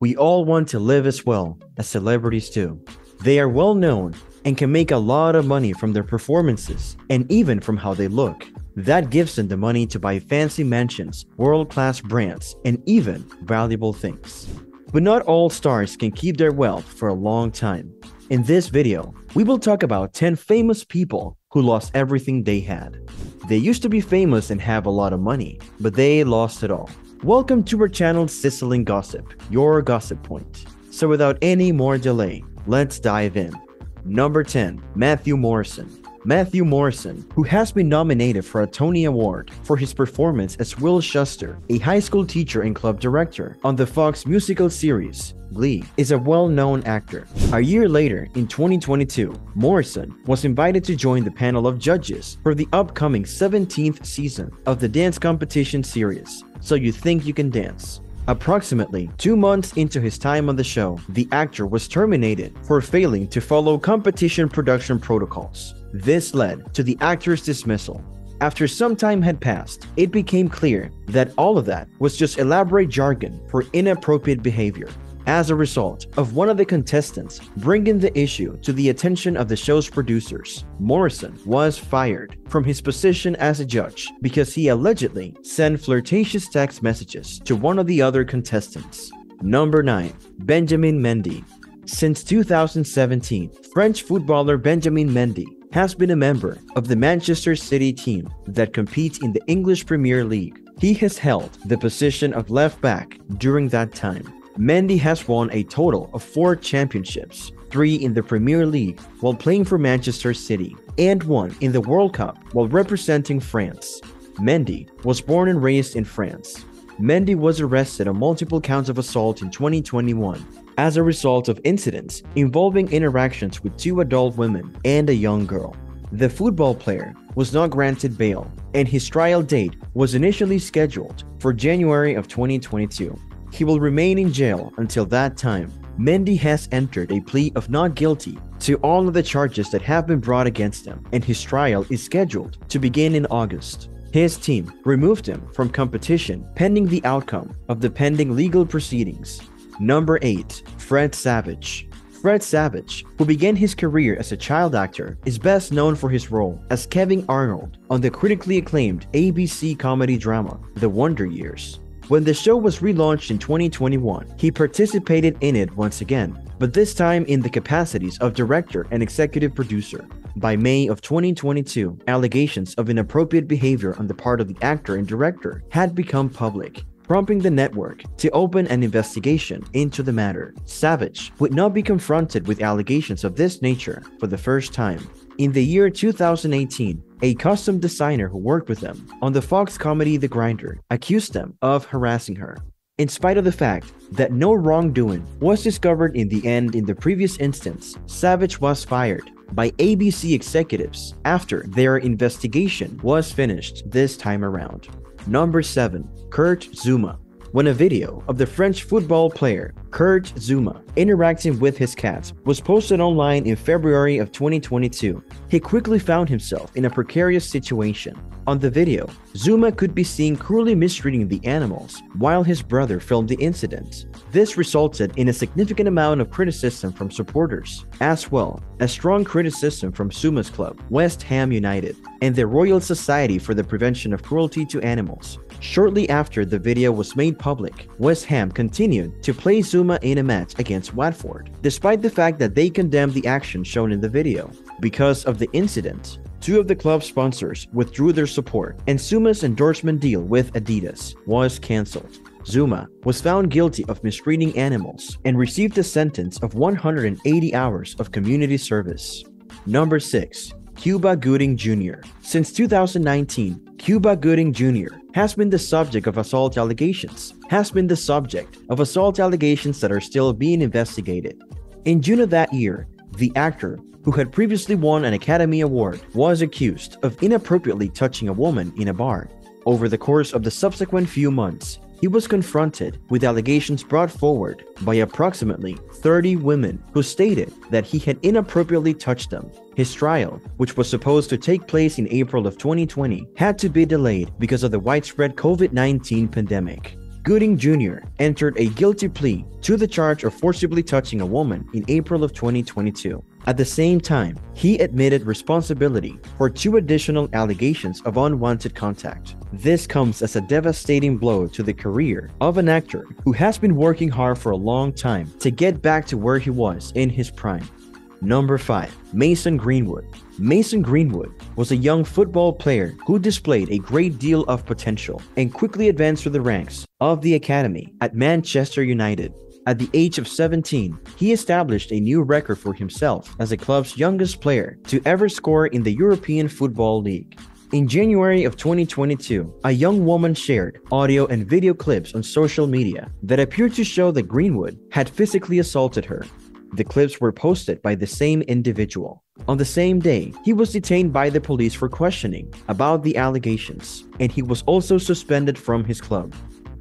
We all want to live as well as celebrities do. They are well known and can make a lot of money from their performances and even from how they look. That gives them the money to buy fancy mansions, world-class brands, and even valuable things. But not all stars can keep their wealth for a long time. In this video, we will talk about 10 famous people who lost everything they had. They used to be famous and have a lot of money, but they lost it all. Welcome to our channel Sizzling Gossip, your gossip point. So without any more delay, let's dive in. Number 10. Matthew Morrison. Matthew Morrison, who has been nominated for a Tony Award for his performance as Will Schuster, a high school teacher and club director on the Fox musical series Glee, is a well-known actor. A year later, in 2022, Morrison was invited to join the panel of judges for the upcoming 17th season of the dance competition series, So You Think You Can Dance. Approximately 2 months into his time on the show, the actor was terminated for failing to follow competition production protocols. This led to the actor's dismissal. After some time had passed, it became clear that all of that was just elaborate jargon for inappropriate behavior. As a result of one of the contestants bringing the issue to the attention of the show's producers, Morrison was fired from his position as a judge because he allegedly sent flirtatious text messages to one of the other contestants. Number 9. Benjamin Mendy. Since 2017, French footballer Benjamin Mendy has been a member of the Manchester City team that competes in the English Premier League. He has held the position of left back during that time. Mendy has won a total of 4 championships, 3 in the Premier League while playing for Manchester City, and 1 in the World Cup while representing France. Mendy was born and raised in France. Mendy was arrested on multiple counts of assault in 2021 as a result of incidents involving interactions with 2 adult women and a young girl. The football player was not granted bail, and his trial date was initially scheduled for January of 2022. He will remain in jail until that time. Mendy has entered a plea of not guilty to all of the charges that have been brought against him, and his trial is scheduled to begin in August. His team removed him from competition pending the outcome of the pending legal proceedings. Number 8. Fred Savage. Fred Savage, who began his career as a child actor, is best known for his role as Kevin Arnold on the critically acclaimed ABC comedy drama The Wonder Years. When the show was relaunched in 2021, he participated in it once again, but this time in the capacities of director and executive producer. By May of 2022, allegations of inappropriate behavior on the part of the actor and director had become public, prompting the network to open an investigation into the matter. Savage would not be confronted with allegations of this nature for the first time. In the year 2018, a costume designer who worked with them on the Fox comedy The Grinder accused them of harassing her. In spite of the fact that no wrongdoing was discovered in the end in the previous instance, Savage was fired by ABC executives after their investigation was finished this time around. Number 7. Kurt Zouma. When a video of the French football player Kurt Zouma interacting with his cats was posted online in February of 2022, he quickly found himself in a precarious situation. On the video, Zouma could be seen cruelly mistreating the animals while his brother filmed the incident. This resulted in a significant amount of criticism from supporters, as well as strong criticism from Zouma's club, West Ham United, and the Royal Society for the Prevention of Cruelty to Animals. Shortly after the video was made public, West Ham continued to play Zouma in a match against Watford, despite the fact that they condemned the action shown in the video. Because of the incident, 2 of the club's sponsors withdrew their support, and Zouma's endorsement deal with Adidas was cancelled. Zouma was found guilty of mistreating animals and received a sentence of 180 hours of community service. Number 6. Cuba Gooding Jr. Since 2019, Cuba Gooding Jr. has been the subject of assault allegations, that are still being investigated. In June of that year, the actor, who had previously won an Academy Award, was accused of inappropriately touching a woman in a bar. Over the course of the subsequent few months, he was confronted with allegations brought forward by approximately 30 women who stated that he had inappropriately touched them. His trial, which was supposed to take place in April of 2020, had to be delayed because of the widespread COVID-19 pandemic. Gooding Jr. entered a guilty plea to the charge of forcibly touching a woman in April of 2022. At the same time, he admitted responsibility for 2 additional allegations of unwanted contact. This comes as a devastating blow to the career of an actor who has been working hard for a long time to get back to where he was in his prime. Number 5. Mason Greenwood. Mason Greenwood was a young football player who displayed a great deal of potential and quickly advanced through the ranks of the academy at Manchester United. At the age of 17, he established a new record for himself as the club's youngest player to ever score in the European Football League. In January of 2022, a young woman shared audio and video clips on social media that appeared to show that Greenwood had physically assaulted her. The clips were posted by the same individual. On the same day, he was detained by the police for questioning about the allegations, and he was also suspended from his club.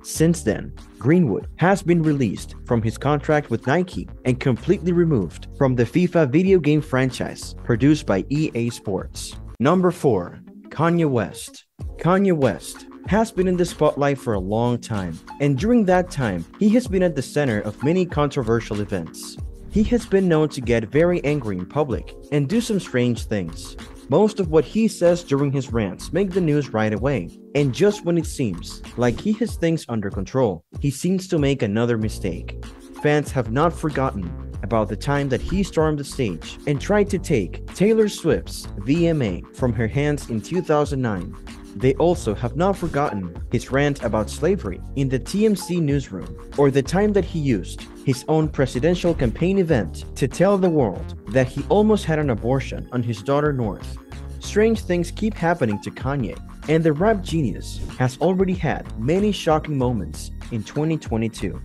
Since then, Greenwood has been released from his contract with Nike and completely removed from the FIFA video game franchise produced by EA Sports. Number 4. Kanye West. Kanye West has been in the spotlight for a long time, and during that time, he has been at the center of many controversial events. He has been known to get very angry in public and do some strange things. Most of what he says during his rants make the news right away, and just when it seems like he has things under control, he seems to make another mistake. Fans have not forgotten about the time that he stormed the stage and tried to take Taylor Swift's VMA from her hands in 2009. They also have not forgotten his rant about slavery in the TMZ newsroom, or the time that he used his own presidential campaign event to tell the world that he almost had an abortion on his daughter North. Strange things keep happening to Kanye, and the rap genius has already had many shocking moments in 2022.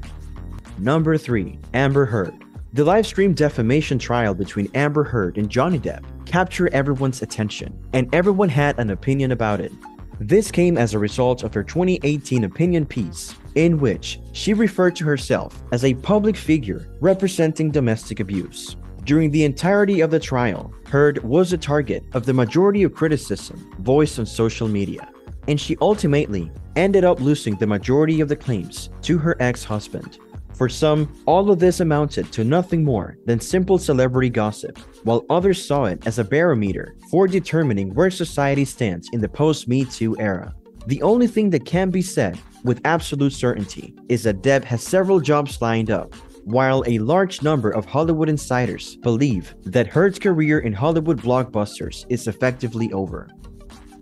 Number 3. Amber Heard. The livestream defamation trial between Amber Heard and Johnny Depp captured everyone's attention, and everyone had an opinion about it. This came as a result of her 2018 opinion piece, in which she referred to herself as a public figure representing domestic abuse. During the entirety of the trial, Heard was the target of the majority of criticism voiced on social media, and she ultimately ended up losing the majority of the claims to her ex-husband. For some, all of this amounted to nothing more than simple celebrity gossip, while others saw it as a barometer for determining where society stands in the post-Me Too era. The only thing that can be said with absolute certainty is that Depp has several jobs lined up, while a large number of Hollywood insiders believe that Heard's career in Hollywood blockbusters is effectively over.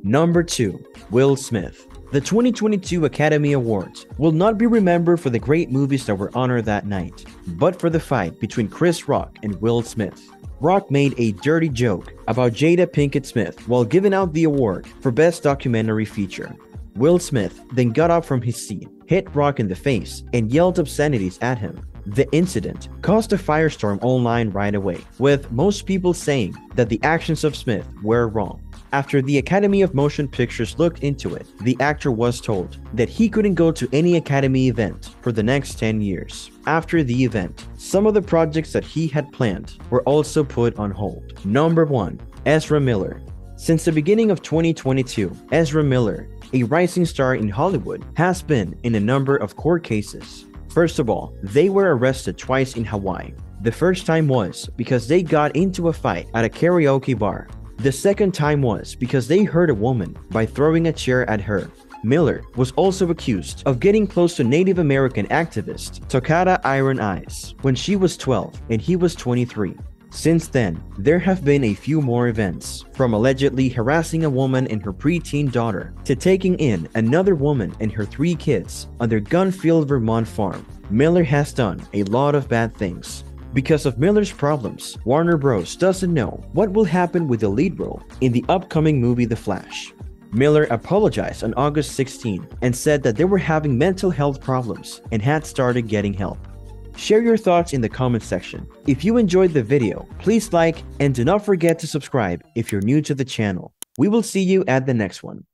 Number 2. Will Smith. The 2022 Academy Awards will not be remembered for the great movies that were honored that night, but for the fight between Chris Rock and Will Smith. Rock made a dirty joke about Jada Pinkett Smith while giving out the award for Best Documentary Feature. Will Smith then got up from his seat, hit Rock in the face, and yelled obscenities at him. The incident caused a firestorm online right away, with most people saying that the actions of Smith were wrong. After the Academy of Motion Pictures looked into it, the actor was told that he couldn't go to any Academy event for the next 10 years. After the event, some of the projects that he had planned were also put on hold. Number 1. Ezra Miller. Since the beginning of 2022, Ezra Miller, a rising star in Hollywood, has been in a number of court cases. First of all, they were arrested twice in Hawaii. The first time was because they got into a fight at a karaoke bar. The second time was because they hurt a woman by throwing a chair at her. Miller was also accused of getting close to Native American activist Takara Iron Eyes when she was 12 and he was 23. Since then, there have been a few more events, from allegedly harassing a woman and her preteen daughter to taking in another woman and her 3 kids on their Gunfield, Vermont farm. Miller has done a lot of bad things. Because of Miller's problems, Warner Bros. Doesn't know what will happen with the lead role in the upcoming movie The Flash. Miller apologized on August 16 and said that they were having mental health problems and had started getting help. Share your thoughts in the comment section. If you enjoyed the video, please like and do not forget to subscribe if you're new to the channel. We will see you at the next one.